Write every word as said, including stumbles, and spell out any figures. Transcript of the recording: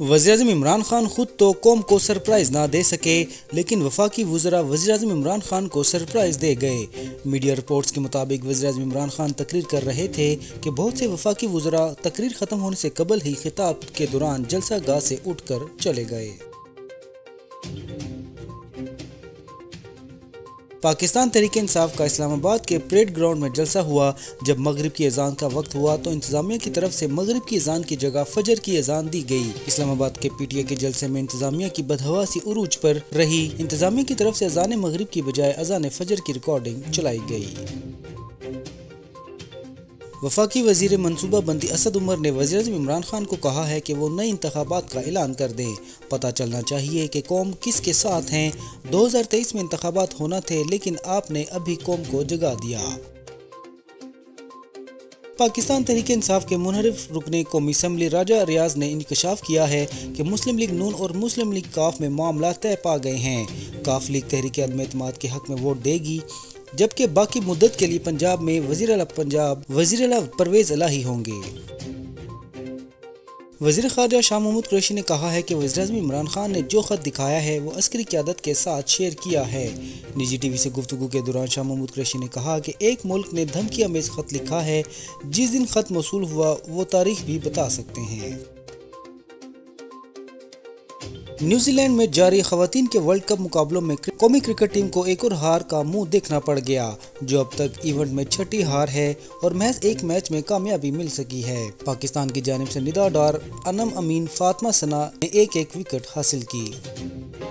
वज़ीर-ए-आज़म इमरान खान खुद तो कौम को सरप्राइज़ ना दे सके, लेकिन वफाकी वज़रा वज़ीर-ए-आज़म इमरान खान को सरप्राइज़ दे गए। मीडिया रिपोर्ट्स के मुताबिक वज़ीर-ए-आज़म इमरान खान तकरीर कर रहे थे कि बहुत से वफाकी वज़रा तकरीर ख़त्म होने से कबल ही खिताब के दौरान जलसा गाह से उठ कर चले गए। पाकिस्तान तहरीक-ए-इंसाफ का इस्लामाबाद के परेड ग्राउंड में जलसा हुआ। जब मगरिब की अजान का वक्त हुआ तो इंतजामिया की तरफ से मगरिब की अजान की जगह फजर की अजान दी गई। इस्लामाबाद के पीटीए के जलसे में इंतजामिया की बदहवासी उरूज पर रही। इंतजामिया की तरफ से अजान मगरिब की बजाय अजान फजर की रिकॉर्डिंग चलाई गई। वफाकी वजीर मनसूबा बंदी असद उमर ने वज़ीर-ए-आज़म इमरान खान को कहा है कि वो नए इंतखाबात का ऐलान कर दें। पता चलना चाहिए कि कौम किसके साथ हैं। दो हज़ार तेईस में इंतखाबात होना थे, लेकिन आपने अभी कौम को जगा दिया। पाकिस्तान तहरीक-ए-इंसाफ के मुनहरिफ रुकने कौमी असम्बली राजा रियाज ने इंकशाफ किया है कि मुस्लिम लीग नून और मुस्लिम लीग काफ में मामला तय पा गए हैं। काफ लीग तहरीक अदम एतमाद के हक में वोट देगी, जबकि बाकी मुद्दत के लिए पंजाब में वज़ीर आला पंजाब वज़ीर आला परवेज़ इलाही होंगे। वज़ीर ख़ारजा शाह मोहम्मद कुरैशी ने कहा है कि वज़ीर-ए-आज़म इमरान खान ने जो ख़त दिखाया है वो अस्करी क़यादत के साथ शेयर किया है। निजी टीवी से गुफ्तगू के दौरान शाह मोहम्मद कुरैशी ने कहा कि एक मुल्क ने धमकी अमेज़ ख़त लिखा है। जिस दिन ख़त मौसूल हुआ वो तारीख भी बता सकते हैं। न्यूजीलैंड में जारी ख़वातीन के वर्ल्ड कप मुकाबलों में कौमी क्रिकेट टीम को एक और हार का मुंह देखना पड़ गया, जो अब तक इवेंट में छठी हार है और महज एक मैच में कामयाबी मिल सकी है। पाकिस्तान की जानिब से निदा डार, अनम अमीन, फातिमा सना ने एक एक विकेट हासिल की।